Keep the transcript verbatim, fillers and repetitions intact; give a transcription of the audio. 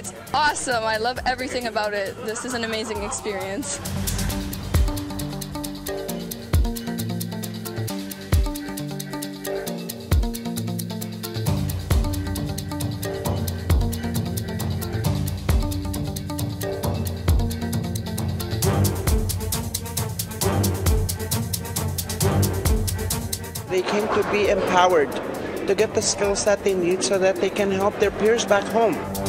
It's awesome. I love everything about it. This is an amazing experience. They came to be empowered, to get the skills that they need so that they can help their peers back home.